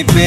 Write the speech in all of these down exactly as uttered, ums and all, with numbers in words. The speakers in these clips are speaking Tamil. माथे पे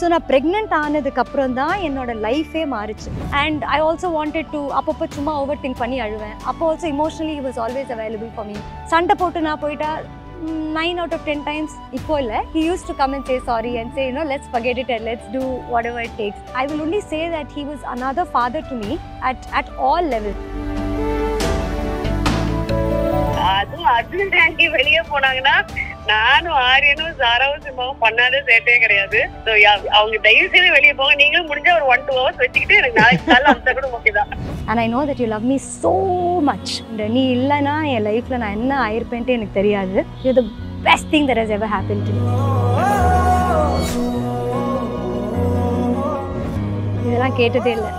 ஸோ நான் ப்ரெக்னென்ட் ஆனதுக்கப்புறம் தான் என்னோட லைஃபே மாறிச்சு. And I also wanted to அப்பப்போ சும்மா ஓவர் திங்க் பண்ணி அழுவேன். அப்போ also emotionally he was always available for me. சண்டை போட்டு நான் போயிட்டா nine out of ten times இப்போ இல்லை, he used to come and say sorry and say, you know, let's forget it and let's do whatever it takes. I will only say that he was another father to me at at all levels. அதுவும் அர்ஜுன் டேங்கி வெளியே போனாங்கன்னா நானும் ஆரியனும் சாராவும் சிம்பாவும் பண்ணாத சேட்டையே கிடையாது. அவங்க தயவு செய்து வெளியே போங்க, நீங்களும் முடிஞ்ச ஒரு ஒன் டூ ஹவர்ஸ் வச்சுக்கிட்டு எனக்கு நாளைக்கு காலையில் அந்த கூட ஓகே தான். And I know that you love me so much. நீ இல்லைன்னா என் லைஃப்ல நான் என்ன ஆயிருப்பேன்ட்டு எனக்கு தெரியாது. You the best thing that has ever happen to me. இதெல்லாம் கேட்டதே இல்லை.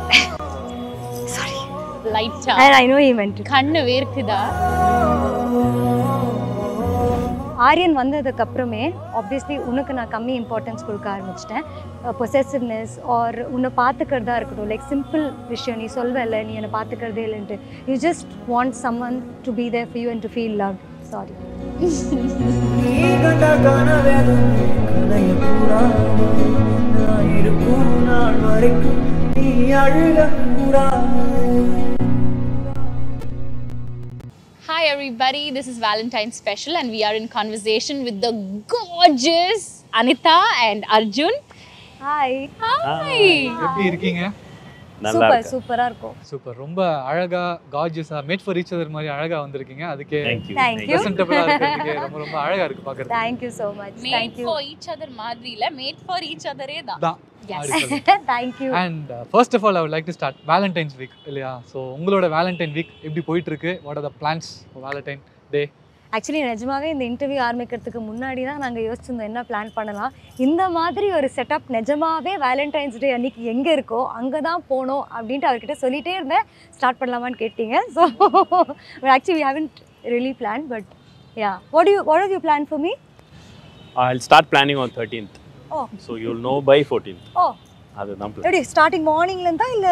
சாரி லைட்டா ஐ நோ ஹி மென்ட் கண்ணு வேர்க்குதா. ஆரியன் வந்ததுக்கப்புறமே ஆப்வியஸ்லி உனக்கு நான் கம்மி இம்பார்ட்டன்ஸ் கொடுக்க ஆரம்பிச்சிட்டேன். பொசெசிவ்னஸ் ஆர் உன்னை பார்த்துக்கிறதா இருக்கட்டும், லைக் சிம்பிள் விஷயம். நீ சொல்வல நீ என்னை பார்த்துக்கிறதே இல்லைன்ட்டு. You just want some one to be there for you and to feel love. Sorry Hi everybody, this is Valentine's special and we are in conversation with the gorgeous Anita and Arjun. Hi. Hi. எப்படி இருக்கீங்க? சூப்பர் சூப்பரா இருக்கோம். சூப்பர், ரொம்ப அழகா gorgeous-ஆ made for each other மாதிரி அழகா வந்திருக்கீங்க. அதுக்கு thank you. presentable-ஆ இருக்கீங்க. ரொம்ப ரொம்ப அழகா இருக்கு பாக்குறது. Thank you so much. Thank you. Made for each other மாதிரி இல்ல, made for each other-ஏ தான். Yes. Thank you. And uh, first of all, I would like to start Valentine's Week. Yeah. So, ungaloda Valentine Week eppadi poitu irukku? What are the plans for Valentine Day? Actually, nijamave indha interview aarambikkiradhukku munnadi dhaan naanga yosichindha enna plan pannalam. Indha maadhiri oru setup nijamave Valentine's Day annikku enga irukko anga dhaan ponom appdindu avarkitta solite irundha start pannalama nu kettinga. So, but actually we haven't really planned, but yeah. What do you what have you planned for me? I'll start planning on thirteenth. Oh. So you'll know by fourteenth. Oh. That's the plan. Ready? Starting morning lenda illa?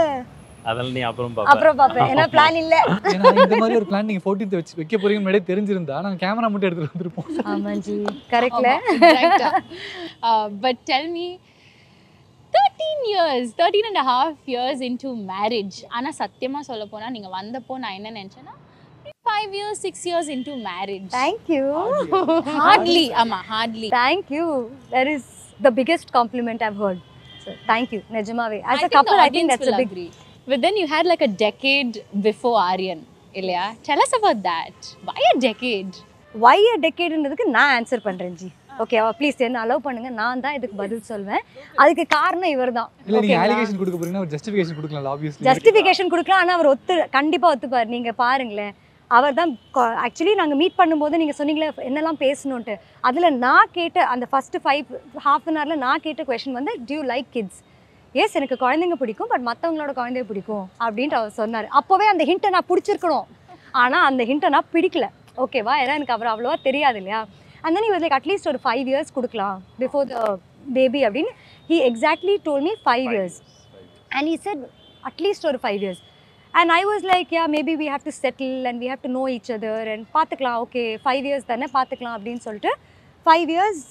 Adala nee apram papa. Apram papa. Ena plan illa. Ena indha mari or plan neenga fourteenth vechi vekka poringa mede therinjirundha na camera muttu eduthu vandirupom. Amanji. Correct la? Correct. Uh, but tell me, thirteen years, thirteen and a half years into marriage. Ana satyama solla pona neenga vandha po na enna nenchana five years, six years into marriage. Thank you. Hardly. Amma, hardly. Thank you. That is the biggest compliment I've heard. So thank you, Najmave. As I a couple, I think that's a big. Agree. But then you had like a decade before Aryan, Ilya. Tell us about that. Why a decade? Why a decade? Endadukku na answer pandrenji. Okay, ava please enna allow pannunga. Naan dhaan idhukku badil solven. Adukku kaaranam ivar dhaan. Illa neenga allegation kudukka poringa or justification kudukala obviously. Justification kudukala ana avar ottu kandipa ottu paar neenga paarungle. அவர் தான் ஆக்சுவலி நாங்கள் மீட் பண்ணும்போது நீங்கள் சொன்னீங்களே என்னெல்லாம் பேசணுன்ட்டு, அதில் நான் கேட்ட அந்த ஃபஸ்ட்டு ஃபைவ் ஹாஃப் அன் ஹவரில் நான் கேட்ட கொஷின் வந்து டியூ லைக் கிட்ஸ். எஸ், எனக்கு குழந்தைங்க பிடிக்கும், பட் மற்றவங்களோட குழந்தைய பிடிக்கும் அப்படின்ட்டு அவர் சொன்னார். அப்போவே அந்த ஹிண்ட்டை நான் பிடிச்சிருக்கணும், ஆனால் அந்த ஹிண்ட்டை நான் பிடிக்கல. ஓகேவா? ஏன்னா எனக்கு அவர் அவ்வளோவா தெரியாது இல்லையா. And then he was like at least ஒரு ஃபைவ் இயர்ஸ் கொடுக்கலாம் பிஃபோர் த பேபி அப்படின்னு. He exactly told me five years and he said at least ஒரு five years And I was like, yeah, maybe we have to settle and we have to know each other and பார்த்துக்கலாம். ஓகே ஃபைவ் இயர்ஸ் தானே பார்த்துக்கலாம் அப்படின்னு சொல்லிட்டு ஃபைவ் இயர்ஸ்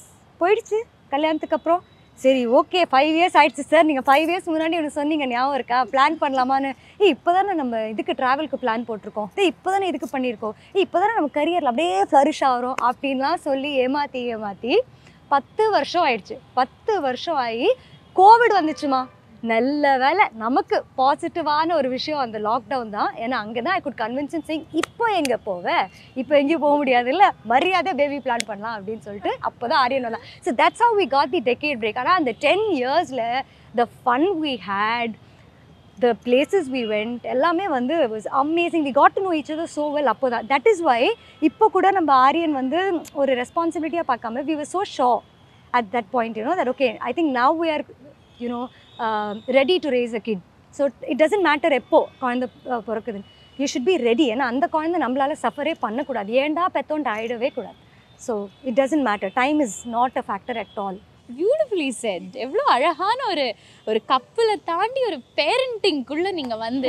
போயிடுச்சு. கல்யாணத்துக்கு அப்புறம் சரி ஓகே ஃபைவ் இயர்ஸ் ஆயிடுச்சு சார். நீங்கள் ஃபைவ் இயர்ஸ் முன்னாடி ஒன்று சொன்னீங்க, ஞாபகம் இருக்கா? பிளான் பண்ணலாமான்னு. ஏ இப்போ தானே நம்ம இதுக்கு ட்ராவலுக்கு பிளான் போட்டிருக்கோம், இப்போ தானே இதுக்கு பண்ணியிருக்கோம், இப்போ தானே நம்ம கரியரில் அப்படியே ஃப்ளரிஷ் ஆகிறோம் அப்படின்லாம் சொல்லி ஏமாற்றி ஏமாற்றி பத்து வருஷம் ஆயிடுச்சு. பத்து வருஷம் ஆகி கோவிட் வந்துச்சுமா. நல்ல வேலை நமக்கு பாசிட்டிவான ஒரு விஷயம் அந்த லாக்டவுன் தான். ஏன்னா அங்கே தான் ஐ குட் கன்வின்ஸ் சிங் இப்போ எங்கே போவேன், இப்போ எங்கேயும் போக முடியாது இல்லை, மரியாதை பேபி பிளான் பண்ணலாம் அப்படின்னு சொல்லிட்டு அப்போ தான் ஆரியன் வரலாம். So that's how we got the decade break. ஆனால் அந்த டென் இயர்ஸில் the fun we had, the places we went, எல்லாமே வந்து was amazing. We got to know each other so well. அப்போ தான் தட் இஸ் வை இப்போ கூட நம்ம ஆரியன் வந்து ஒரு ரெஸ்பான்சிபிலிட்டியாக பார்க்காம we were so sure at that point, you know that okay I think now we are you know uh, ready to raise a kid, so it doesn't matter eppo konda porakudhu. you should be ready. And that coin is suffer panna. So it doesn't matter. Time is not a factor at all. Beautifully said. Evlo alahana oru oru couple taandi oru parenting kulla neenga vande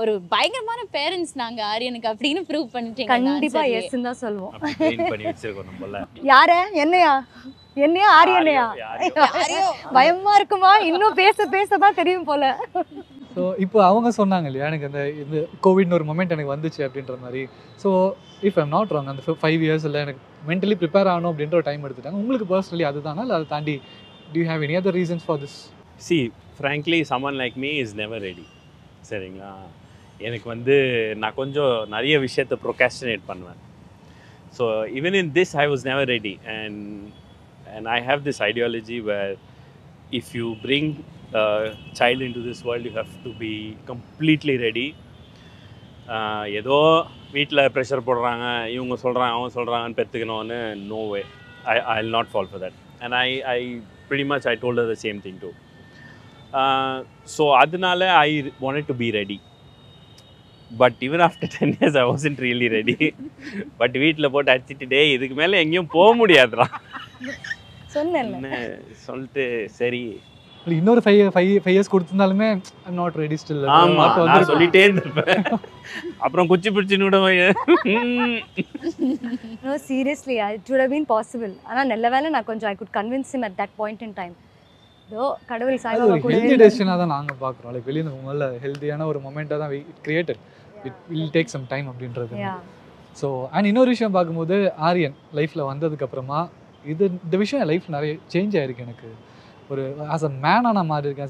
oru bayangaramana parents naanga Aryanukku appadinu prove panniteenga. Kandipa yes nu da solvom. Train panni vechirukom nammala. Yara ennaya ennaya Aryanaya Aryo bayamma irukuma innu pesa pesa da theriyum pole. So ipo avanga sonnaanga liya enakku andha covid nu oru moment enakku vanduchu appindra mari. So if I'm not wrong, andha five years la enakku mentally prepare aano appindra time eduthanga. Ungalku personally adu dana illa adu taandi do you have any other reasons for this? See, frankly someone like me is never ready. Seringla enakku vandu na konjam nariya vishayatha procrastinate pannuven. So even in this I was never ready, and and I have this ideology where if you bring Uh, child into this world, you have to be completely ready. Uh, yedo meetla pressure podranga, ivunga solranga, avanga solranga pettukona, no way. I I'll not fall for that. And I I pretty much I told her the same thing too. Uh, so adanala I wanted to be ready. But even after ten years I wasn't really ready. But meetla pot adichittu dey idukku mele engiyum poga mudiyadra. Sonnella. Solte seri. இன்னொரு five years கொடுத்ததாலுமே I'm not ready still. ஆமா நான் சொல்லிட்டே இருந்தேன். அப்புறம் குச்சி பிடிச்சினு கூட No, seriously, it would have been possible. ஆனா நல்ல வேளை நான் கொஞ்சம் I could convince him at that point in time. தோ கடவுள் சாய்வா கூட ஹெல்தி டெசிஷனா தான் நாங்க பாக்குறோம். லைக் வெளிய நல்ல ஹெல்தியான ஒரு மொமெண்டா தான் it created. It will take some time அப்படின்றது. So and இன்னொரு விஷயம் பாக்கும்போது ஆரியன் லைஃப்ல வந்ததுக்கு அப்புறமா இது இந்த விஷயம் லைஃப் நிறைய சேஞ்ச் ஆயிருக்கு எனக்கு. As a man, as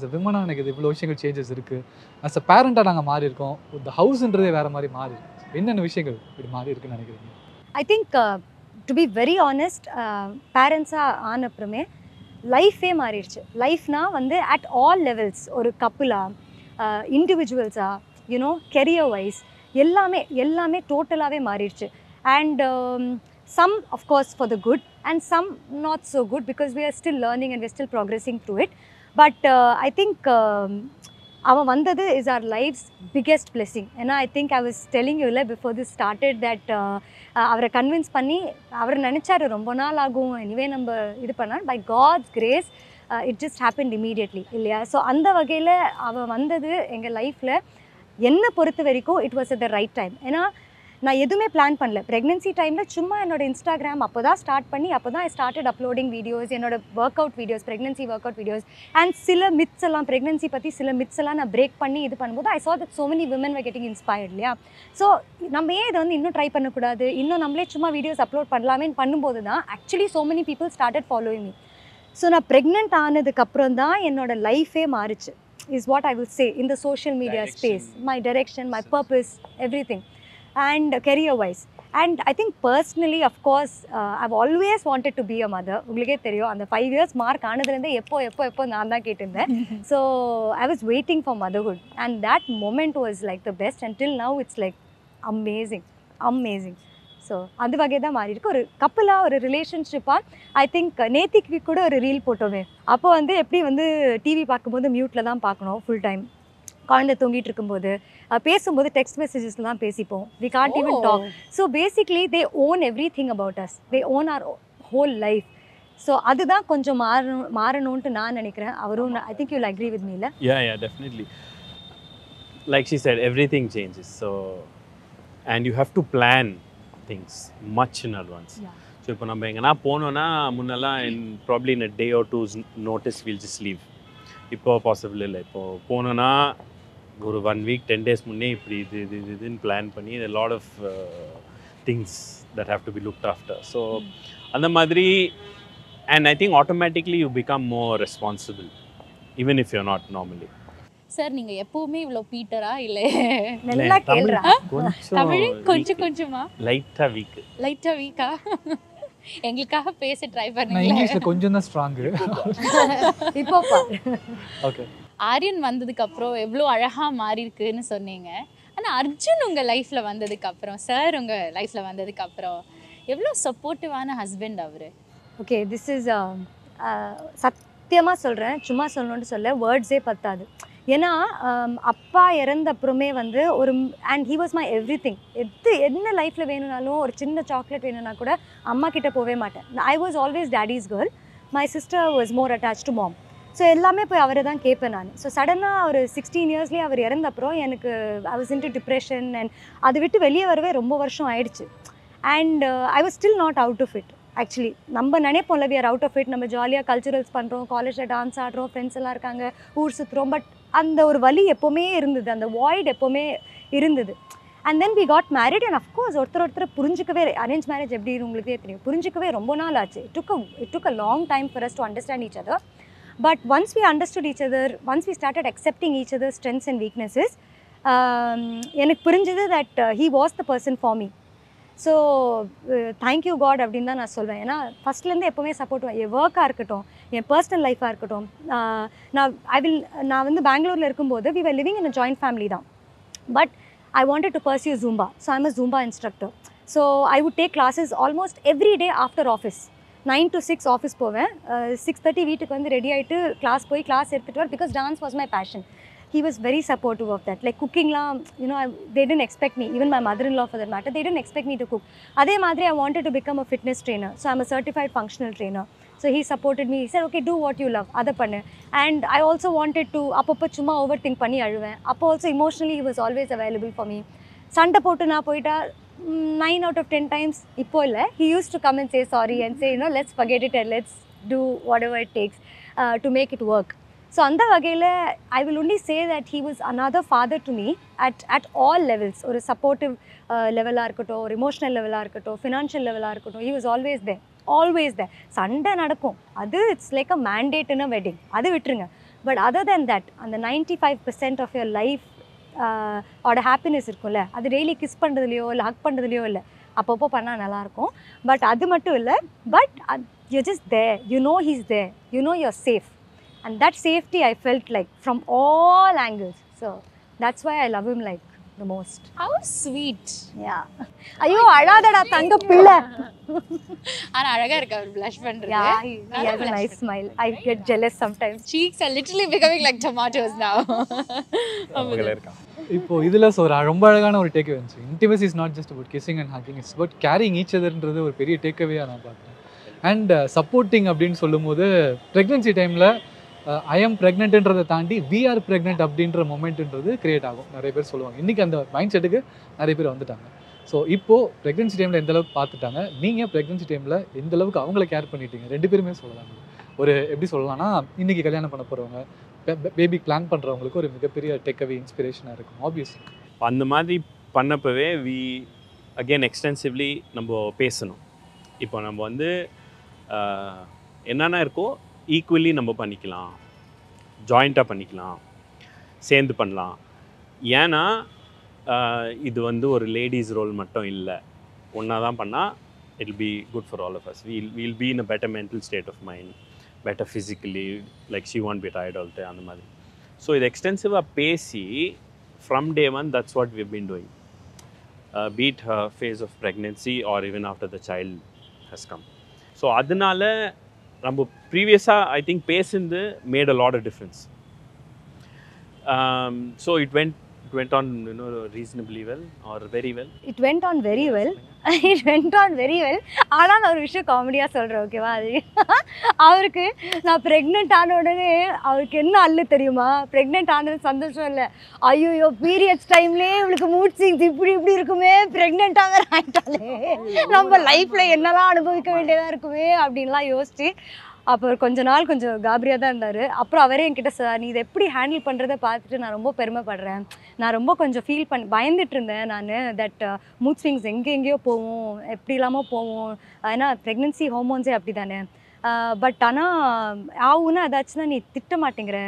a woman, there changes. As a parent, the house is different. I think, uh, to be very honest, uh, parents are on life. Life at all levels, or couple, uh, individuals, you know, career-wise, everything is total. And um, some, of course, for the good. And some not so good, because we are still learning and we are still progressing through it. But uh, I think um, our Vandadu is our life's biggest blessing. And I think I was telling you before this started that uh, uh, convinced Panni, by God's grace, uh, it just happened immediately. So, andha vagaila our Vandadu enga life la enna poruthavariko it was at the right time. I didn't plan anything. At pregnancy time, I started Instagram, I started uploading videos, workout videos, pregnancy workout videos. And sila myths, pregnancy pati sila myths, I break it. I saw that so many women were getting inspired. So, we didn't try to do this, we didn't upload videos. Actually, so many people started following me. So, I was pregnant and my life is what I will say in the social media space. My direction, my purpose, everything. And career wise, and I think personally, of course, uh, I've always wanted to be a mother. Ungalke theriyum and the five years mark aanadilende eppo eppo eppo naan da kettunden. So I was waiting for motherhood, and that moment was like the best, and till now it's like amazing, amazing. So adu vage da maari irukku oru couple ah oru relationship ah I think Neethik ku kuda oru reel potuve appo vandu eppadi vandu T V paakumbodhu mute la dhaan paakanum full time. Text messages. We can't oh. even talk. So basically, they own everything about us. They own our whole life. So that's why I think you'll agree with me. La? Yeah, yeah, definitely. Like she said, everything changes. So, and you have to plan things much in advance. Yeah. So if we probably in a day or two's notice, we'll just leave. Now, possible not go one week, ten days, didn't plan. A lot of uh, things that have to be looked after. So, mm. and I think automatically you become more responsible, even if you're not normally. Sir, you are Peter, right? No, Tamil. Tamil? Konchu konchu ma? Lighta week. Lighta week, ha? English ka pace try panninga English la konjam strong ipo pa okay Aryan vandaduk apro evlo alaga maari irukku nu sonneenga ana Arjun unga life la vandaduk apro sir unga life la vandaduk apro evlo supportive ana husband avare okay this is uh, uh, satyama solren chumma solronu solla words e pathadu ஏன்னா அப்பா இறந்த அப்புறமே வந்து ஒரு and he was my every thing. எது என்ன லைஃப்பில் வேணும்னாலும் ஒரு சின்ன சாக்லேட் வேணும்னா கூட அம்மா கிட்டே போகவே மாட்டேன். I was always daddy's girl, my sister was more attach to mom. So எல்லாமே போய் அவரை தான் கேட்பேன் நான். ஸோ சடனாக ஒரு சிக்ஸ்டீன் இயர்ஸ்லேயே அவர் இறந்த அப்புறம் எனக்கு I was into depression and அதை விட்டு வெளியே வரவே ரொம்ப வருஷம் ஆயிடுச்சு. And I was still not out of it. Actually நம்ம நினைப்போம்ல we are out of it, நம்ம ஜாலியாக கல்ச்சுரல்ஸ் பண்ணுறோம், காலேஜில் டான்ஸ் ஆடுறோம், ஃப்ரெண்ட்ஸ் எல்லாம் இருக்காங்க, ஊர் சுற்றுறோம், பட் அந்த ஒரு வலி எப்போவுமே இருந்தது, அந்த வாய்ட் எப்போவுமே இருந்தது. And then we got married and of course ஒருத்தர் ஒருத்தர் புரிஞ்சிக்கவே, அரேஞ்ச் மேரேஜ் எப்படி உங்களுக்கே தெரியும், புரிஞ்சிக்கவே ரொம்ப நாள் ஆச்சு. It took it took a long time for us to understand each other. But once we understood each other, once we started accepting each other's strengths and weaknesses, எனக்கு புரிஞ்சது that uh, he was the person for me. So uh, thank you God அப்படின்னு தான் நான் சொல்வேன். ஏன்னா ஃபஸ்ட்லேருந்து எப்போவுமே சப்போர்ட் பண்ணுவேன். என் ஒர்க்காக இருக்கட்டும், என் பர்சனல் லைஃபாக இருக்கட்டும். நான் ஐ வில் நான் வந்து பெங்களூரில் இருக்கும்போது we were living in a joint family தான். But I wanted to pursue Zumba. So I'm a Zumba instructor. So I would take classes almost every day after office. Nine to six office போவேன், சிக்ஸ் தேர்ட்டி வீட்டுக்கு வந்து ரெடி ஆகிட்டு கிளாஸ் போய் கிளாஸ் எடுத்துகிட்டு வர, because dance was my passion. He was very supportive of that. Like குக்கிங்லாம் you know they tend expect me, even my mother in law for that matter, they tend expect me to cook. அதே மாதிரி I wanted to become a fitness trainer. So I'm a certified functional trainer. So he supported me. Sir okay, do what you love, அதை பண்ணு. And I also wanted to அப்பப்போ சும்மா ஓவர் திங்க் பண்ணி அழுவேன். அப்போ also emotionally he was always available for me. சண்டை போட்டு நான் போயிட்டா nine out of ten times இப்போ இல்லை, he used to come and say sorry and say you know let's forget it and let's do whatever it takes uh, to make it work. So அந்த வகையில் I will only say that he was another father to me at at all levels. ஒரு supportive uh, level ஆ இருக்கட்டும், ஒரு emotional level ஆ இருக்கட்டும், financial level ஆ இருக்கட்டும், he was always there, always there. சண்டை நடக்கும், அது it's like a mandate in a wedding, அது விட்டுருங்க. But other than that, அந்த ninety five percent of your life அவட ஹாப்பினஸ் இருக்கும்ல, அது டெய்லி கிஸ் பண்ணுறதுலையோ இல்லை ஹக் பண்ணுறதுலையோ இல்லை, அப்பப்போ பண்ணால் நல்லாயிருக்கும். பட் அது மட்டும் இல்லை, but you just there, you know he's there, you know you are safe. And that safety I felt like from all angles. So that's why I love him like the most. How sweet. Yeah. ஐயோ அழாதடா தங்க பிள்ளை. ஆனா அழகா இருக்க, அவர் blush பண்றாரு. Yeah, he has a nice smile. I get jealous sometimes. Cheeks are literally becoming like tomatoes now. அவங்கள இருக்கா. இப்போ இதுல ஒரு ரொம்ப அழகான ஒரு டேக் வந்துச்சு. Intimacy is not just about kissing and hugging, it's about carrying each other ன்றது ஒரு பெரிய டேக்அவேயா நான் பார்த்தேன். And supporting அப்படினு சொல்லும்போது pregnancy timeல ஐ எம் ப்ரெக்னென்ட்ன்றதை தாண்டி வி ஆர் ப்ரெக்னென்ட் அப்படின்ற மொமெண்ட்ன்றது கிரியேட் ஆகும். நிறைய பேர் சொல்லுவாங்க, இன்றைக்கி அந்த மைண்ட் செட்டுக்கு நிறைய பேர் வந்துட்டாங்க. ஸோ இப்போது ப்ரெக்னென்சி டைமில் எந்தளவுக்கு பார்த்துட்டாங்க, நீங்கள் ப்ரெக்னென்சி டைமில் எந்தளவுக்கு அவங்கள கேர் பண்ணிட்டீங்க, ரெண்டு பேருமே சொல்லலாம். ஒரு எப்படி சொல்லலாம்னா, இன்றைக்கி கல்யாணம் பண்ண போகிறவங்க, பேபி பிளான் பண்ணுறவங்களுக்கு ஒரு மிகப்பெரிய டெக்கவே இன்ஸ்பிரேஷனாக இருக்கும். ஆப்வியஸ்லி அந்த மாதிரி பண்ணப்பவே வி அகெயின் எக்ஸ்டென்சிவ்லி நம்ம பேசணும். இப்போ நம்ம வந்து என்னென்ன இருக்கோ ஈக்குவலி நம்ம பண்ணிக்கலாம், ஜாயிண்ட்டாக பண்ணிக்கலாம், சேர்ந்து பண்ணலாம். ஏன்னா இது வந்து ஒரு லேடிஸ் ரோல் மட்டும் இல்லை, ஒன்றா தான் பண்ணால் it will be good for all of us. We'll we'll be in a better mental state of mind, better physically, like she want be tired all day, அந்த மாதிரி. ஸோ இது எக்ஸ்டென்சிவாக பேசி from day one that's what we've been doing, be it her phase of pregnancy or even after the child has come. So அதனால நம்ம ப்ரீவியஸாக ஐ திங்க் பேசுந்து made a lot of difference. So it went it went on you know reasonably well or very well. It went on very well. It went on very well. ஆனால் நான் ஒரு விஷயம் காமெடியாக சொல்கிறேன், ஓகேவா? அது அவருக்கு நான் ப்ரெக்னென்ட் ஆன உடனே அவருக்கு என்ன அல்லு தெரியுமா, ப்ரெக்னென்ட் ஆனது சந்தோஷம் இல்லை, ஐயோயோ பீரியட்ஸ் டைம்லேயே இவளுக்கு மூட் சிங்ஸ் இப்படி இப்படி இருக்குமே, ப்ரெக்னென்ட்டாக ஆகிட்டாலே நம்ம லைஃப்பில் என்னெல்லாம் அனுபவிக்க வேண்டியதாக இருக்குமே அப்படின்லாம் யோசிச்சு அப்புறம் கொஞ்ச நாள் கொஞ்சம் காபரியாக தான் இருந்தார். அப்புறம் அவரே என்கிட்ட, சார் நீ இதை எப்படி ஹேண்டில் பண்ணுறதை பார்த்துட்டு நான் ரொம்ப பெருமைப்படுறேன், நான் ரொம்ப கொஞ்சம் ஃபீல் பண்ணி பயந்துட்டு இருந்தேன் நான், தட் மூட் ஸ்விங்ஸ் எங்கே எங்கேயோ போவோம், எப்படி இல்லாமல் போவோம், ஏன்னா ப்ரெக்னென்சி ஹார்மோன்ஸே அப்படி தானே. பட் ஆனால் ஆகுன்னா ஏதாச்சுன்னா நீ திட்ட மாட்டேங்கிற,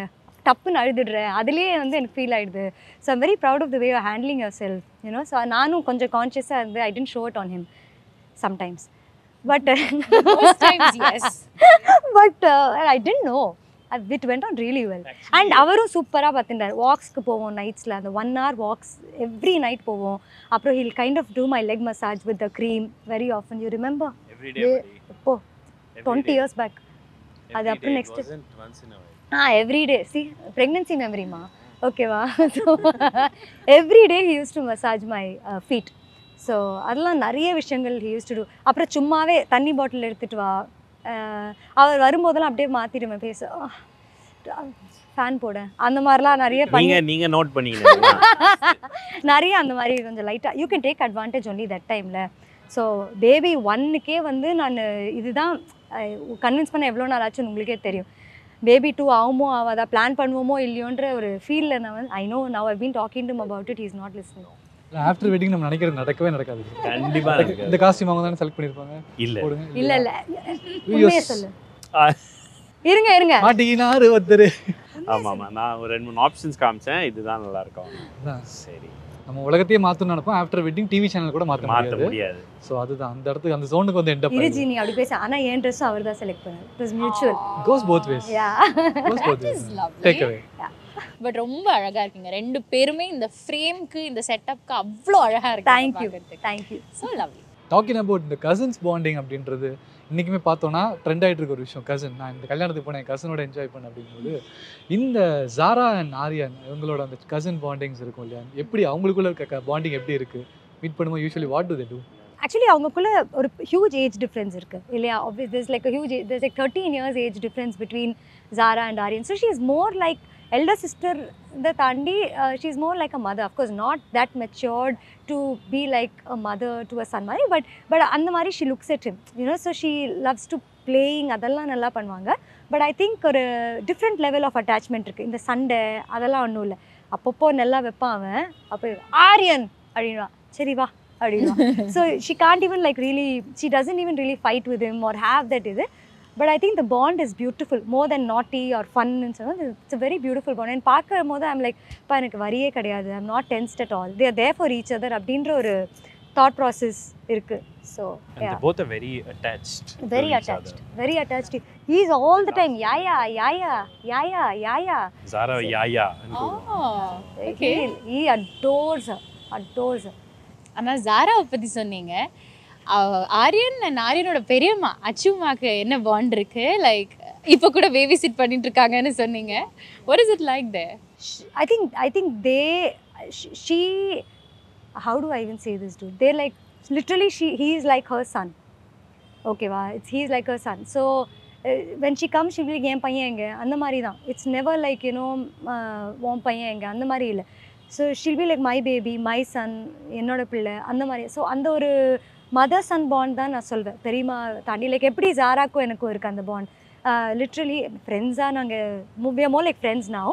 டப்புன்னு அழுதுடுற, அதுலேயே வந்து எனக்கு ஃபீல் ஆகிடுது. So I'm very proud of the way of handling yourself you know. So நானும் கொஞ்சம் கான்ஷியஸாக இருந்து I tend show it on him sometimes. But most times, yes. But uh, I didn't know. It went on really well. Actually, and avaru supera pathindar. Walks ku povom nights la, the one hour walks every night povom. Appo he'll kind of do my leg massage with the cream very often. You remember? Every day. Appo twenty years back. Adu appo next. It wasn't once in a while. Ah, every day. See, pregnancy memory ma. Okay, wow. So every day he used to massage my uh, feet. So adala nariya vishayangal he used to do. Apra chummave thanni bottle edutittu va. Avar varumbodala apdiye maathiruven face. Fan poda. Andha marla nariya panni. Neenga neenga note pannina. Nariya andha mari konja light. You can take advantage only that time la. So baby one k vandu naan idudhaan convince panna evlo naal aachu ungalukku theriyum. Baby two avumo avada plan pannuvomo illiyondra or feel la na I know now I've been talking to him about it, he's not listening. After wedding nam nanikira nadakave nadakadhu kandipa nadakadhu indha costume avanga dhaan select panirupanga illa illa illa unne sollu irunga irunga maatinaru oddare ama ama na or rendu moonu options kaamchen idhu dhaan nalla irukum adha seri நம்ம உலகத்தையே மாத்தணும் நினைப்போம். ஆஃப்டர் வெட்டிங் டிவி சேனல் கூட மாத்த மாத்த முடியாது. சோ அதுதான் அந்த இடத்துக்கு அந்த ஜோனுக்கு வந்து எண்ட் அப் ஆயிடுச்சு. நீ அப்படி பேச انا ஏன் Dress அவர்தா செலக்ட் பண்ணாரு. It was mutual. Cause both ways. Yeah. Cause both ways. Take away. But ரொம்ப அழகா இருக்கீங்க. ரெண்டு பேருமே இந்த ஃப்ரேம்க்கு இந்த செட்டப்க்கு அவ்ளோ அழகா இருக்கு. Thank you. Thank you. So lovely. Talking about the cousins bonding அப்படின்றது இன்னைக்குமே பார்த்தோம்னா ட்ரெண்ட் ஆயிட்டு இருக்க ஒரு விஷயம். கசின் நான் இந்த கல்யாணத்துக்கு போனேன் கசினோட என்ஜாய் பண்ண அப்படிங்கும்போது இந்த ஜாரா அண்ட் ஆரியன் இவங்களோட அந்த கசின் பாண்டிங்ஸ் இருக்கும் இல்லையா, எப்படி அவங்களுக்குள்ள இருக்க பாண்டிங் எப்படி இருக்கு? மீட் பண்ணும்போது usually what do they do? Actually அவங்களுக்குள்ள ஒரு ஹியூஜ் ஏஜ் டிஃப்ரென்ஸ் இருக்கு இல்லையா? Obvious there's like huge there's like thirteen years age difference between ஜாரா and Aryan. So she is more like elder sister the tandi, uh, she is more like a mother, of course not that matured to be like a mother to a son mari, but but andha mari she looks at him, you know, so she loves to playing adalla nalla panvanga, but I think a different level of attachment irukku inda sande adalla onnu illa appoppo nalla veppa avan appo Aryan adinaa seri va adinaa so she can't even like really she doesn't even really fight with him or have that is it. But I think the bond is beautiful, more than naughty or fun and so on. It's a very beautiful bond. And பார்க்கும்போது I'm like, "Pa, எனக்கு வரியே கிடையாது. I'm not tensed at all. They are there for each other." அப்படின்ற ஒரு thought process இருக்கு. So and yeah, they both are very attached. Very attached. Very attached. He is all the time, "Yeah, yeah, yeah, yeah, yeah, yeah, yeah, yeah." Zara, so, "Yeah, yeah." And oh, okay. He, he adores her. Adores her. ஆனா Zara பத்தி சொன்னீங்க. ஆரியன் அண்ட் ஆரியனோட பெரியம்மா அச்சுமாக்கு என்ன பாண்ட் இருக்கு? லைக் இப்போ கூட பேபி சிட் பண்ணிட்டு இருக்காங்கன்னு சொன்னீங்க. What is it like there? I think I think they she how do I even say this to there like literally she he is like her son. ஓகேவா? It's he is like her son. So when she come she will என் பையன் எங்க அந்த மாதிரி தான். இட்ஸ் நெவர் லைக் யூனோ உன் பையன் எங்க அந்த மாதிரி இல்லை. So she'll be like my baby my son என்னோட பிள்ளை அந்த மாதிரி. ஸோ அந்த ஒரு மதர் சன் பாண்ட் தான் நான் சொல்வேன். பெரியமா தாண்டி லைக் எப்படி ஜாராக்கும் எனக்கும் இருக்குது அந்த பாண்ட். லிட்ரலி ஃப்ரெண்ட்ஸாக நாங்கள் மூவியமோ லைக் ஃப்ரெண்ட்ஸ் நாவ்,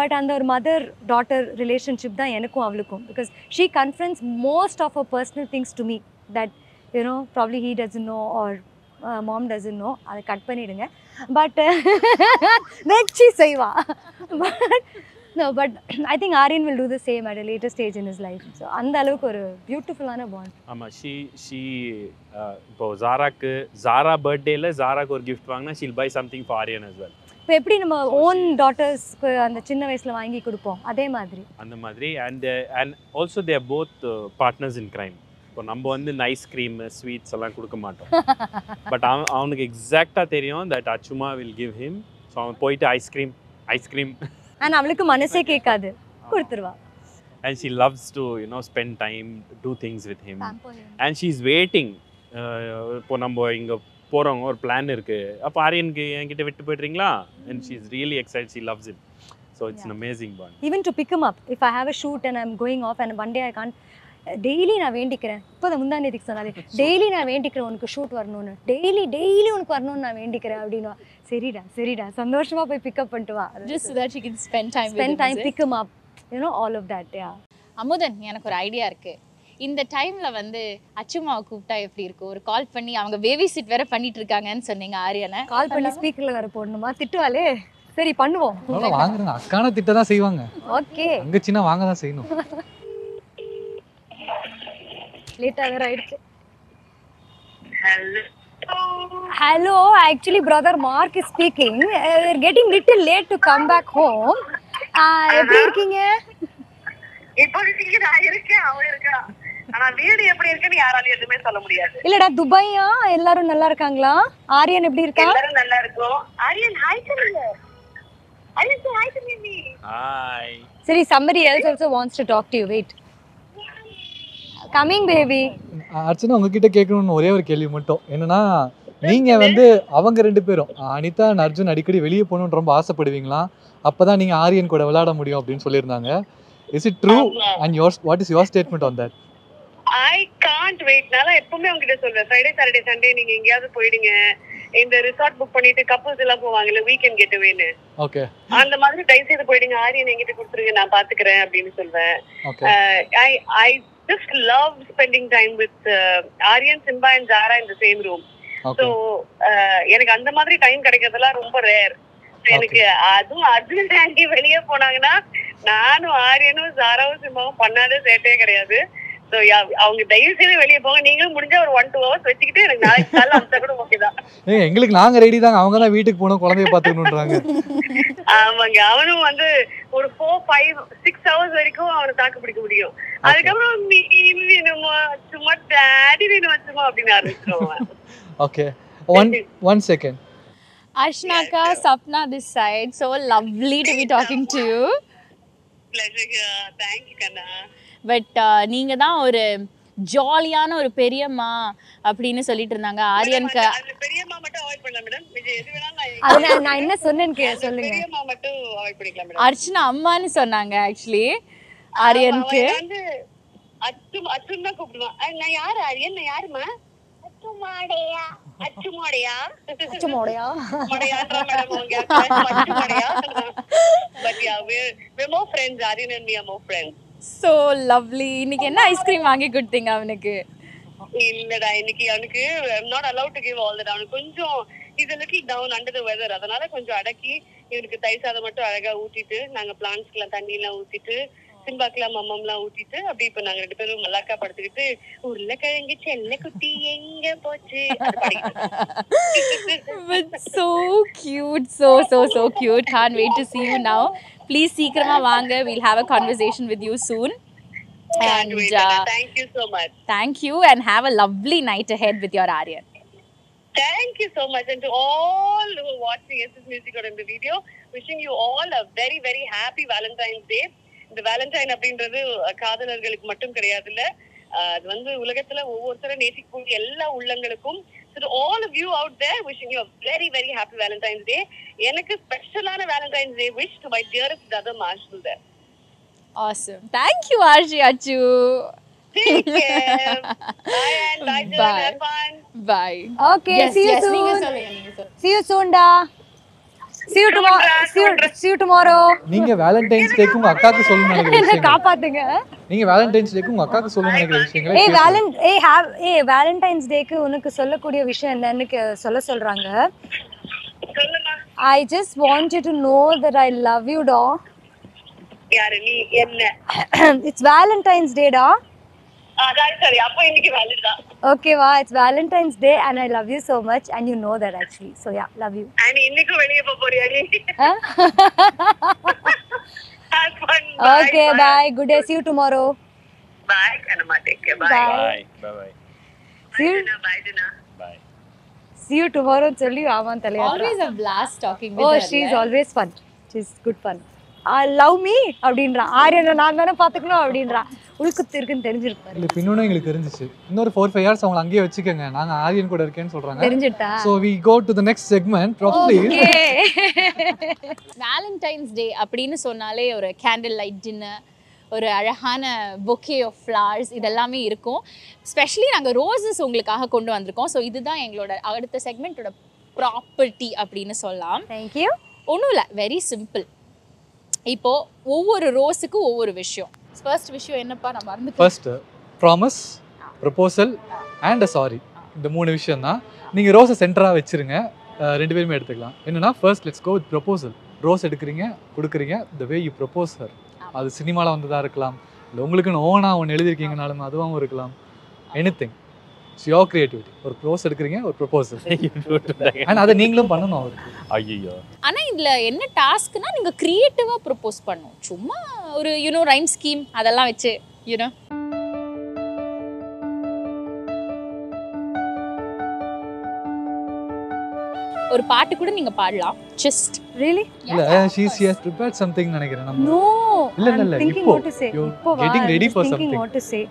பட் அந்த ஒரு மதர் டாட்டர் ரிலேஷன்ஷிப் தான் எனக்கும் அவளுக்கும். Because she conference most of a personal things to me that you know probably he doesn't know or mom doesn't know. அதை கட் பண்ணிவிடுங்க. பட் நெக்ஸ்ட் செய்வா. But no, but I think Aryan will do the same at a later stage in his life. So and alavukku or beautiful ana bond. Amma she she uh, po Zara ku Zara birthday la Zara ku or gift vaangna she'll buy something for Aryan as well. So eppadi nama own daughters ku and chinna vayasla vaangi kudupom adhe maadhiri andha maadhiri and and also they are both uh, partners in crime. இப்போ நம்ம வந்து ஐஸ் கிரீம் ஸ்வீட்ஸ் எல்லாம் கொடுக்க மாட்டோம். பட் அவனுக்கு எக்ஸாக்ட்டா தெரியும் that Achuma will give him. So அவன் போயிட்டு ice cream ice cream and அவளுக்கு மனசே கேட்காது கொடுத்துருவா. And she loves to, you know, spend time, do things with him. And she's waiting. இப்போ நம்ம இங்க போறோம் ஒரு பிளான் இருக்கு. அப்ப ஆரியனுக்கு என்கிட்ட விட்டு போயிடுறீங்களா? And she's really excited, she loves him. So it's yeah, an amazing bond. Even to pick him up if I have a shoot and I'm going off and one day I can't, daily நான் வேண்டிக்கிறேன். இப்போதான் முந்தானேதிக்கு சொன்னாலே டெய்லி நான் வேண்டிக்கிறேன் உனக்கு ஷூட் வரணும்னு, டெய்லி டெய்லி உனக்கு வரணும்னு நான் வேண்டிக்கிறேன் அப்படின்னா சரிடா சரிடா சந்தோஷமா போய் பிக்கப் பண்ணிட்டு வா. Just so that she can spend time with him. Spend time, pick him up, you know, all of that. Yeah. Amudhan, எனக்கு ஒரு ஐடியா இருக்கு. இந்த டைம்ல வந்து அச்சுமாவை கூப்பிட்டா எப்படி இருக்கும்? ஒரு கால் பண்ணி அவங்க பேபி சிட் வேற பண்ணிட்டு இருக்காங்கன்னு சொன்னீங்க ஆரியனை. கால் பண்ணி ஸ்பீக்கர்ல வர போடணுமா? திட்டுவாளே. சரி பண்ணுவோம். வாங்குறேன். அக்கான திட்ட தான் செய்வாங்க. ஓகே. அங்க சின்ன வாங்க தான் செய்யணும். Later agar aidche. Hello. Hello, actually brother Mark is speaking. Uh, we're getting little late to come back home. Ah, எப்படி இருக்கீங்க? இப்போ நீங்க நான் இருக்கேன் அவ இருக்கா. ஆனா வீடு எப்படி இருக்குன்னு யாரால எதுமே சொல்ல முடியாது. இல்லடா துபாயா எல்லாரும் நல்லா இருக்காங்களா? ஆரியன் எப்படி இருக்கா? எல்லாரும் நல்லா இருக்கோம். ஆரியன் ஹாய் சொல்லுங்க. ஆரியன் ஹாய் சொல்லுங்க. Hi. Sorry, somebody else also wants to talk to you. Wait. Coming, baby. Arjun, I have a question. I நீங்க வந்து அவங்க ரெண்டு பேரும் அனிதா அர்ஜுன் அடிக்கடி வெளிய போணும்னு ரொம்ப ஆசைப்படுவீங்களா? அப்பதான் நீங்க ஆரியன் கூட விளையாட முடியும் அப்படினு சொல்லிருந்தாங்க. Is it true and your what is your statement on that? I can't wait. நான் எப்பவுமே உங்ககிட்ட சொல்றேன். Friday, Saturday, Sunday நீங்க எங்கயாவது போய்டுங்க. இந்த ரிசார்ட் புக் பண்ணிட்டு கப்புள்ஸ் எல்லாம் போவாங்கல வீக்கெண்ட் கெட்டவேன்னு. ஓகே. அந்த மாதிரி டைம் செய்து போய்டுங்க. ஆரியன் என்கிட்ட கொடுத்துருங்க நான் பாத்துக்கறேன் அப்படினு சொல்வேன். I I just love spending time with uh, Aryan, Simba and Zara in the same room. Okay. So எனக்கு அந்த மாதிரி டைம் கிடைக்கிறதுலாம் ரொம்ப ரேர். எனக்கு அதுவும் அர்ஜுன் ஆண்டி வெளியே போனாங்கன்னா நானும் ஆரியனும் சாராவும் சிம்மாவும் பண்ணாத சேட்டையே கிடையாது. ஸோ அவங்க தயவு செய்து வெளியே போங்க. நீங்களும் முடிஞ்ச ஒரு ஒன் டூ ஹவர்ஸ் வச்சுக்கிட்டு எனக்கு நாளைக்கு காலையில் அனுப்பிச்சா கூட ஓகே தான். எங்களுக்கு நாங்க ரெடி தாங்க. அவங்க தான் வீட்டுக்கு போனோம் குழந்தைய பார்த்துக்கணுன்றாங்க. ஆமாங்க, அவனும் வந்து ஒரு ஃபோர் ஃபைவ் சிக்ஸ் ஹவர்ஸ் வரைக்கும் அவனை தாக்கு பிடிக்க முடியும். அதுக்கப்புறம் மீன் வேணுமா சும்மா டேடி வேணும் வச்சுமா அப்படின்னு ஆரம்பிச்சிருவான். Okay, one one second. Ashnaka, Sapna this side. So lovely to be talking to you. Pleasure, girl. Thank you, Kanna. But நீங்க தான் ஒரு ஜாலியான ஒரு பெரியம்மா அப்படினு சொல்லிட்டு இருந்தாங்க ஆரியன்க்கு. அந்த பெரியம்மா மட்டும் அவாய்ட் பண்ணலாம் மேடம். இது எது வேணாலும் நான் அத நான் என்ன சொன்னேன்னு கே சொல்லுங்க. பெரியம்மா மட்டும் அவாய்ட் பண்ணிக்கலாம் மேடம். அர்ச்சனா அம்மான்னு சொன்னாங்க actually ஆரியன்க்கு. அச்சு அச்சுன்னா கூப்பிடுவான். நான் யார் ஆரியன்? நான் யாருமா? அச்சுமாடையா அச்சுமாடையா அச்சுமாடையா மடையான்ற மேடம் உங்க அச்சுமாடையா but yeah we we more friends Aryan and me are more friends. So lovely. இன்னைக்கு என்ன ஐஸ்கிரீம் வாங்கி கொடுத்தீங்க அவனுக்கு? இல்லடா இன்னைக்கு அவனுக்கு I'm not allowed to give all that. அவனுக்கு கொஞ்சம் he's a little down under the weather. அதனால கொஞ்சம் அடக்கி இவனுக்கு தயிர் சாதம் மட்டும் அழகா ஊத்திட்டு நாங்க பிளான்ட்ஸ்க்குலாம் தண்ணி எல்லாம் ஊத்திட்டு சிம்பாக்கெல்லாம் மம்மம்லாம் ஊத்திட்டு அப்படி இப்ப நாங்க ரெண்டு பேரும் மல்லாக்கா படுத்துக்கிட்டு உருளைக்கிழங்கு செல்ல குட்டி எங்க போச்சு so cute, so so so cute. Can't wait to see you now. Please சீக்கிரமா வாங்க. We'll have a conversation with you soon. And uh, thank you so much. Thank you and have a lovely night ahead with your Aryan. Thank you so much and to all who are watching S S Music on the video, wishing you all a very very happy Valentine's Day. இந்த வேலண்டைன் அப்படின்றது காதலர்களுக்கு மட்டும் கிடையாது இல்ல, அது வந்து உலகத்துல ஒவ்வொருத்தரும் நேசிக்கக்கூடிய எல்லா உள்ளங்களுக்கும். So all of you out there, wishing you a very very happy Valentine's Day. எனக்கு ஸ்பெஷலான Valentine's Day wish to my dearest brother Marshall there. Awesome. Thank you Arji Achu. Take care. Bye and bye to everyone. Bye. Okay, yes, see you yes, soon. நீங்க சொல்லுங்க நீங்க சொல்லுங்க. See you soon da. See you tomorrow. See you, see you tomorrow. நீங்க Valentine's Day-க்கு உங்க அக்காக்கு சொல்லணும் நினைக்கிற விஷயங்களை காப்பாத்துங்க. நீங்க Valentine's Day-க்கு உங்க அக்காக்கு சொல்லணும் நினைக்கிற விஷயங்களை ஏய் வேலன் ஏய் ஹேவ் ஏய் Valentine's Day-க்கு உனக்கு சொல்லக்கூடிய விஷயம் என்னன்னு சொல்ல சொல்றாங்க. சொல்லுமா. I just want you to know that I love you da. யாரு நீ என்ன? It's Valentine's Day da. ஆடா சரி அப்ப இன்னைக்கு வேலண்டா. Okay wow, it's Valentine's Day and I love you so much and you know that actually. So yeah, love you. And இன்னைக்கு வெளிய போக போறியா நீ? Have fun. Bye, okay, bye. Bye. Good day. See you tomorrow. Bye. Kanama take care. Bye. Bye. Bye bye. See you. Bye Dina. Bye. See you tomorrow. Challi avan thaliyatra. Always a blast talking with her. Oh, she's right? Always fun. She's good fun. I love me அப்படின்றா. ஆரியனை நான் தான பாத்துக்கணும் அப்படின்றா. உளுக்குத்து இருக்குன்னு தெரிஞ்சிருப்பாரு. இல்ல பின்னோனே உங்களுக்கு தெரிஞ்சிச்சு. இன்னொரு four five hours அவங்கள அங்கேயே வெச்சுக்கங்க. நாங்க ஆரியன் கூட இருக்கேன்னு சொல்றாங்க. தெரிஞ்சிட்டா. So we go to the next segment probably. Okay. Valentine's Day அப்படினு சொன்னாலே ஒரு candle light dinner, ஒரு அழகான bouquet of flowers இதெல்லாம் இருக்கும். Especially நாங்க roses உங்களுக்காக கொண்டு வந்திருக்கோம். So இதுதான் எங்களோட அடுத்த செக்மெண்டோட property அப்படினு சொல்லலாம். Thank you. ஒண்ணும் இல்ல, very simple. இப்போ ஒவ்வொரு ரோஸுக்கு ஒவ்வொரு விஷயம். ஃபர்ஸ்ட் விஷயம் என்னப்பா நான் மறந்துட்டேன். First promise, proposal and sorry. இந்த மூணு விஷயம் தான். நீங்க ரோஸை சென்டரா வெச்சிருங்க. ரெண்டு பேருமே எடுத்துக்கலாம். என்னன்னா first let's go with proposal. Rose எடுக்குறீங்க, கொடுக்குறீங்க. The way you propose her. அது சினிமால வந்ததா இருக்கலாம். இல்ல உங்களுக்கு ஓனா ஒன்னு எழுதி இருக்கீங்கனாலும் அதுவும் இருக்கலாம். எனிதிங். It's your creativity. ஒரு ரோஸ் எடுக்குறீங்க, ஒரு ப்ரொபோசல். ஆனா அத நீங்களும் பண்ணணும் அவருக்கு. ஐயோ. ஆனா இதுல என்ன டாஸ்க்னா நீங்க கிரியேட்டிவா ப்ரொபோஸ் பண்ணனும். சும்மா ஒரு யூ நோ ரைம் ஸ்கீம் அதெல்லாம் வெச்சு you know. or part kuda neenga paadlam just really yeah, yeah, yeah she she has prepared something nanaikira namma no illa illa illa thinking what to say you're getting ready for something thinking what to say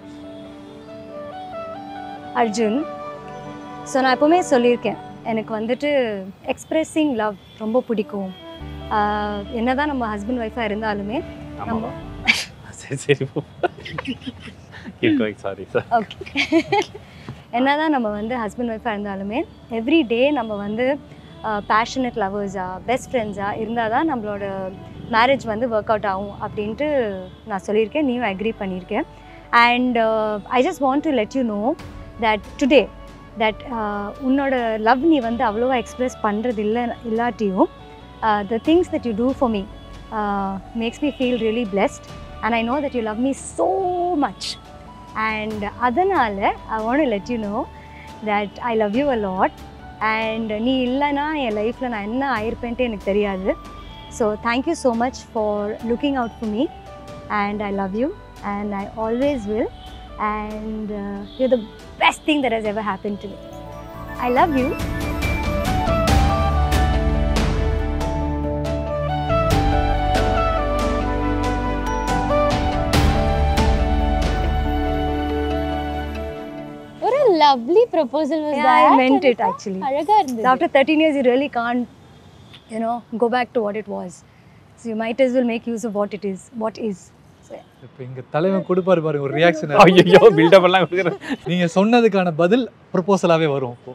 Arjun so na epovume solliruken enakku vanditu expressing love romba pidikum enna da nama husband wife ah irundhalume amma சரி சரி keep going sorry sir okay enna da nama vandu husband wife ah irundhalume every day nama vandu passionate lovers ah best friends ah irundha da nammaloda marriage vandu work out aagum appdintu na solliruken you agree pannirken and uh, I just want to let you know that today that unnoda uh, love nee vandu avlova express pandradilla illatiyo the things that you do for me uh, makes me feel really blessed and I know that you love me so much and adanale I want to let you know that I love you a lot and nee illa na en life la na enna airpente enak theriyadhu so thank you so much for looking out for me and I love you and I always will and uh, you're the best thing that has ever happened to me I love you lovely proposal was yeah, that I meant it actually after thirteen years you really can't you know go back to what it was so you might as well make use of what it is what is இங்க தலைவன் கொடுப்பாரு பாருங்க ஒரு ரியாக்ஷன் ஐயோ பில்ட் அப் எல்லாம் கொடுக்குற நீங்க சொன்னதுக்கான பதில் ப்ரோபோசலாவே வரும் அப்போ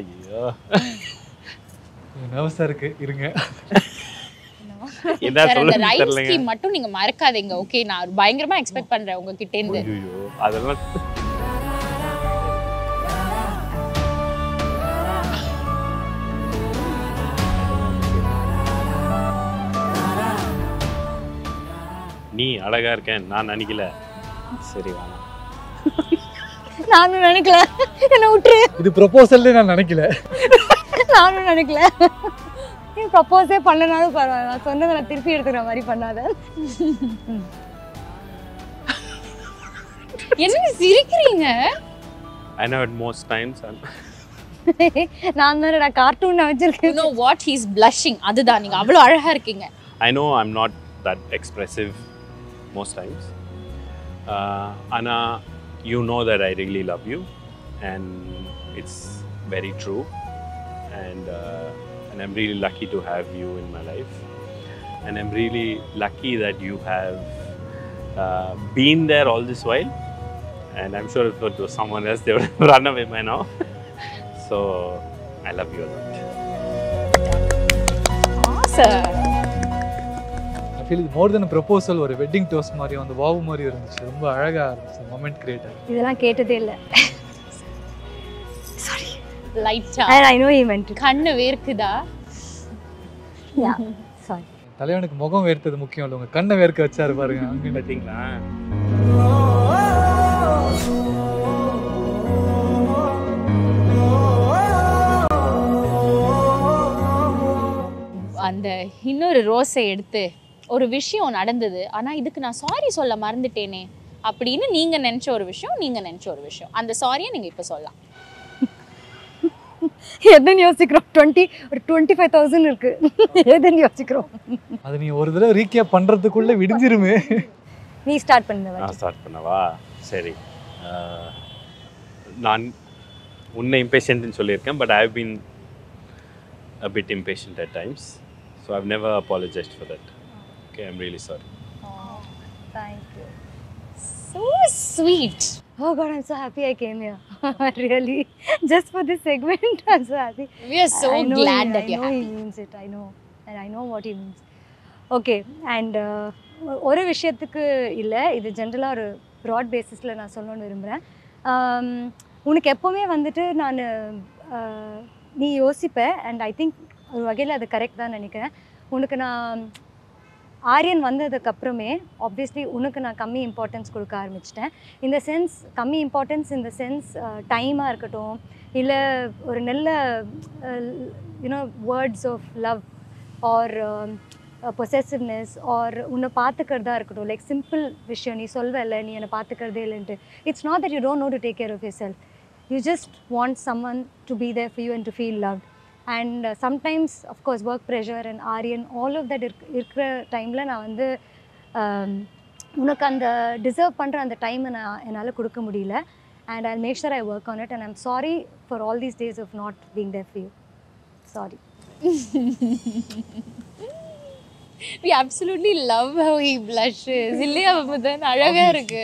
ஐயோ நர்வஸா இருக்கு இருங்க என்ன சொல்றீங்க தெரியல நீங்க மட்டும் நீங்க மறக்காதீங்க ஓகே நான் பயங்கரமா எக்ஸ்பெக்ட் பண்றேன் உங்க கிட்ட இருந்து ஐயோ அதெல்லாம் நீ அழகா இருக்கேன் நான் நினைக்கல சரி வாடா நானும் நினைக்கல என்ன உட்று இது ப்ரோபோசல்ல நான் நினைக்கல நானும் நினைக்கல நீ ப்ரோபோஸே பண்ணனாலும் பரவாயில்லை நான் சொன்னத திருப்பி எடுத்துற மாதிரி பண்ணாத என்ன சிரிக்கிறீங்க I know at most times நான் என்னடா கார்ட்டூன் வச்சிருக்கேன் you know what he's blushing அதுதான் நீங்க அவ்வளவு அழகா இருக்கீங்க I know I'm not that expressive most times uh Anna you know that I really love you and it's very true and uh, and I'm really lucky to have you in my life and I'm really lucky that you have uh, been there all this while and I'm sure if it was someone else they would run away by now so I love you a lot awesome feel more than a proposal or a wedding toast மாதிரி அந்த வாவ் மாதிரி இருந்துச்சு ரொம்ப அழகா இருந்துச்சு moment create இதெல்லாம் கேட்டதே இல்ல sorry lighta and I know he meant கண்ணு வேர்க்குதா yeah sorry தலைவனுக்கு முகம் வேர்த்தது முக்கியம் இல்ல உங்க கண்ணை வேர்க்க வச்சாரு பாருங்க அங்க பாத்தீங்களா அந்த இன்னொரு ரோஸை எடுத்து ஒரு விஷயம் நடந்தது ஆனா இதுக்கு நான் சாரி சொல்ல மறந்துட்டேனே அப்படின்னு நீங்க நினைச்ச ஒரு விஷயம் நீங்க நினைச்ச ஒரு விஷயம் அந்த சாரியை நீங்க இப்ப சொல்லலாம் எதன் யோசிக்கிறோம் இருபது ஒரு இருபத்தி ஐந்து ஆயிரம் இருக்கு எதன் யோசிக்கிறோம் அது நீ ஒரு தடவை ரீகேப் பண்றதுக்குள்ள விடிஞ்சிருமே நீ ஸ்டார்ட் பண்ணவா நான் ஸ்டார்ட் பண்ணவா சரி நான் உன்னை இம்பேஷியன்ட் னு சொல்லிருக்கேன் but I have been a bit impatient at times so I've never apologized for that Okay, I'm really sorry. Oh, thank you. So sweet. Oh God, I'm so happy I came here. Really, just for this segment, I'm so happy. We are so I glad he, that you're happy. I know he means it. I know, and I know what he means. Okay, and ஒரு விஷயத்துக்கு இல்ல இது ஜெனரலா ஒரு broad basisல நான் சொல்லணும்னு விரும்பறேன். உனக்கு எப்பவுமே வந்துட்டு நான் நீ யோசிப்ப and I think ஒரு வகையில அது கரெக்ட் தான் நினைக்கிறேன். உனக்கு நான் ஆரியன் வந்ததுக்கு அப்புறமே obviously உனக்கு நான் கம்மி இம்பார்ட்டன்ஸ் கொடுக்க ஆரம்பிச்சிட்டேன் இந்த சென்ஸ் கம்மி இம்பார்ட்டன்ஸ் இந்த சென்ஸ் டைமாக இருக்கட்டும் இல்லை ஒரு நல்ல you know words of love or possessiveness or உன்னை பார்த்துக்கிறதா இருக்கட்டும் லைக் சிம்பிள் விஷயம் நீ சொல்வல்ல நீ என்னை பார்த்துக்கிறதே இல்லைன்ட்டு it's not that you don't know to take care of yourself you just want some one to be there for you and to feel love And uh, sometimes, of course, work pressure and Aryan, all of that இருக்கிற டைமில் நான் வந்து உனக்கு அந்த டிசர்வ் பண்ணுற அந்த டைமை நான் என்னால் கொடுக்க முடியல. And I'll make sure I work on it. And I'm sorry for all these days of not being there for you. Sorry. We absolutely love how he blushes. இல்லையா அமுதன், அழகா இருக்கு.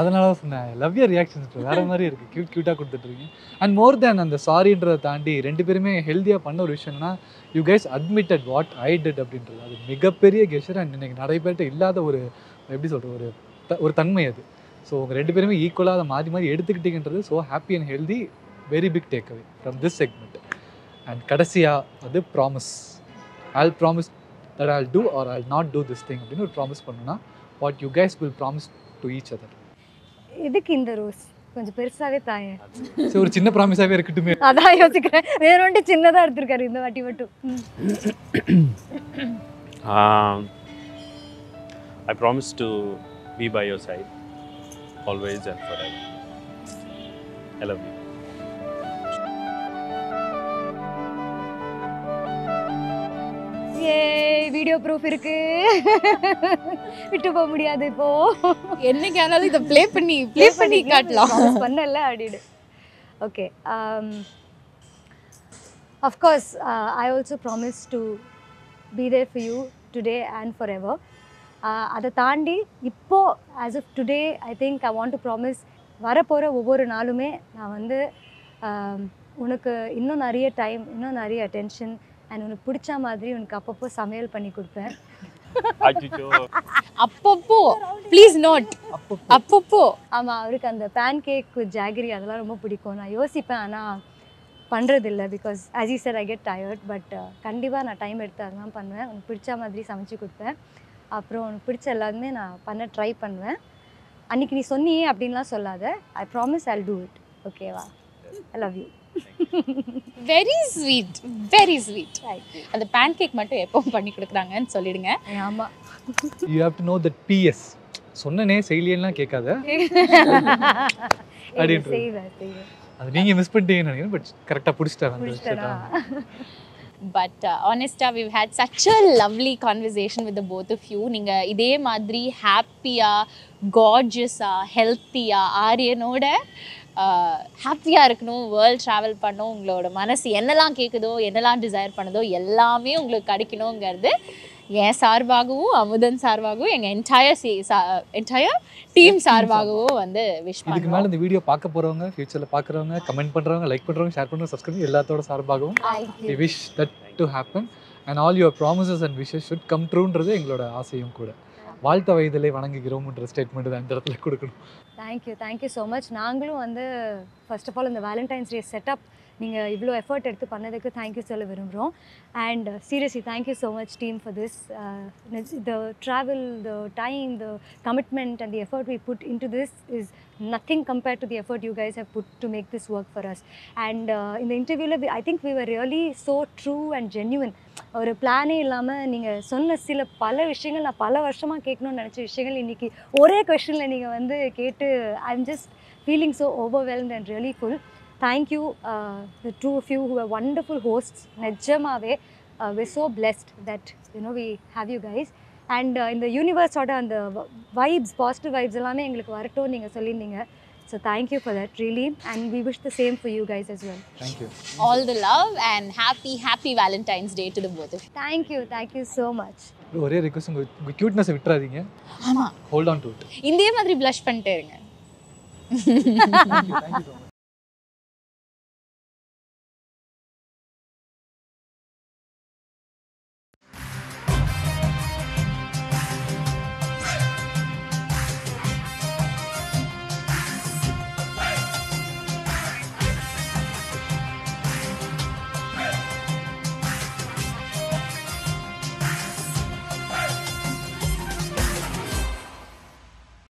அதனால தான் சொன்னேன், லவ் யுவர் ரியாக்ஷன்ஸ் வேற மாதிரி இருக்கு. கியூட் கியூட்டா கொடுத்துட்டு இருக்கீங்க. And more than அந்த சாரின்றத தாண்டி ரெண்டு பேருமே ஹெல்தியா பண்ண ஒரு விஷயம்னா, you guys admitted what I did அப்படின்றது. அது மிகப்பெரிய கெஸ்டர். அண்ட் இன்னைக்கு நிறைய பேர்ட்ட இல்லாத ஒரு எப்படி சொல்ற ஒரு ஒரு தன்மை அது. ஸோ உங்க ரெண்டு பேருமே ஈக்குவலாக அதை மாறி மாறி எடுத்துக்கிட்டீங்கன்றது so happy and healthy, very big take away from this segment. And கடைசியா அது promise. I'll promise that I'll do or I'll not do this thing. அப்படினு ஒரு ப்ராமிஸ் பண்ணுனா, what you guys will promise to each other. இதுக்கு இந்த ரோஸ் கொஞ்சம் பெருசாவே தாயே. சோ ஒரு சின்ன ப்ராமிஸாவே இருக்கட்டுமே. அதான் யோசிக்கிறேன். வேற ஒண்ணு சின்னதா எடுத்துக்காரு இந்த வாட்டி மட்டும். Um I promise to be by your side always and forever. I love you. Video proof இருக்கு, விட்டு போக முடியாது. இப்போ என்னைக்கு ஆனாலும் இதை ப்ளே பண்ணி ப்ளே பண்ணி காட்டலாம் பண்ணல அப்படின்னு. Okay, of course I also promise to be there for you today and forever. அதை தாண்டி இப்போது as of today I think I want to promise, வரப்போகிற ஒவ்வொரு நாளுமே நான் வந்து உனக்கு இன்னும் நிறைய டைம், இன்னும் நிறைய அட்டென்ஷன், அண்ட் உனக்கு பிடிச்ச மாதிரி உனக்கு அப்பப்போ சமையல் பண்ணி கொடுப்பேன். அப்பப்போ ப்ளீஸ் நாட் அப்பப்போ. ஆமாம், அவருக்கு அந்த பேன் கேக் வித் ஜாகிரி அதெல்லாம் ரொம்ப பிடிக்கும். நான் யோசிப்பேன், ஆனால் பண்ணுறதில்லை. Because as he said, I get tired. But கண்டிப்பாக நான் டைம் எடுத்து அதெல்லாம் பண்ணுவேன். உனக்கு பிடிச்ச மாதிரி சமைச்சு கொடுப்பேன். அப்புறம் உனக்கு பிடிச்ச எல்லாருமே நான் பண்ண ட்ரை பண்ணுவேன். அன்றைக்கி நீ சொன்னியே அப்படின்லாம் சொல்லாத. I promise I'll do it. ஓகேவா? I love you. Very sweet, very sweet. And the pancake மட்டும் எப்பவும் பண்ணி கொடுக்கறாங்கன்னு சொல்லிடுங்க. ஆமா, you have to know that P S சொன்னனே செய்யலன்னா கேட்காத. அடி செய்வே செய்வே. அது நீங்க மிஸ் பண்ணிட்டீங்கன்னு நினைக்கிறேன். பட் கரெக்ட்டா புடிச்சிட்டாங்க. But uh, honest, uh, we've had such a lovely conversation with the both of you. Ninga idhe madri happy-a, gorgeous-a, healthy-a, Aryanoda ஹாப்பியாக இருக்கணும், வேர்ல்ட் ட்ராவல் பண்ணணும், உங்களோட மனசு என்னெல்லாம் கேட்குதோ என்னெல்லாம் டிசைர் பண்ணுதோ எல்லாமே உங்களுக்கு கிடைக்கணுங்கிறது என் சார்பாகவும் அமுதன் சார்பாகவும் எங்கள் என்டையர் சி என்டையர் டீம் சார்பாகவும் வந்து விஷ் பண்ணுறேன். இதுக்கு மேலே இந்த வீடியோ பார்க்க போகிறவங்க, ஃபியூச்சரில் பார்க்குறவங்க, கமெண்ட் பண்ணுறவங்க, லைக் பண்ணுறவங்க, ஷேர் பண்ணுறவங்க, சப்ஸ்கிரைப் எல்லாத்தோட சார்பாகவும் I wish that to happen and all your promises and wishes should come ட்ரூன்றது எங்களோட ஆசையும் கூட. வாழ்த்த வயதிலே வணங்குகிறோம்ன்ற ஸ்டேட்மெண்ட் தான் இந்த இடத்துல கொடுக்கணும். Thank you, thank you so much. நாங்களும் வந்து ஃபர்ஸ்ட் ஆஃப் ஆல் இந்த வேலண்டைன்ஸ் டே செட்டப் நீங்கள் இவ்வளோ எஃபர்ட் எடுத்து பண்ணதுக்கு தேங்க்யூ சொல்ல விரும்புகிறோம். And seriously thank you so much team for this. The travel, the time, the commitment and the effort we put in to this is nothing compared to the effort you guys have put to make this work for us. And uh, in the interview we, I think we were really so true and genuine. Or plan illama neenga sonna sila pala vishayangal na pala varshama kekkanum nenacha vishayangal iniki ore question la neenga vandu kettu I'm just feeling so overwhelmed and really full. Thank you uh, the two of you who are wonderful hosts. Nijamave uh, we're so blessed that you know we have you guys. And uh, in the universe order and the vibes, positive vibes ellame engalukku varatto neenga sollineenga. So thank you for that really, and we wish the same for you guys as well. Thank you. All the love and happy happy Valentine's Day to the both of you. Thank you, thank you so much. Ore request, unga cuteness vitradinga. Ama hold on to it. Indhe madri blush panniterunga. Thank you, thank you so much.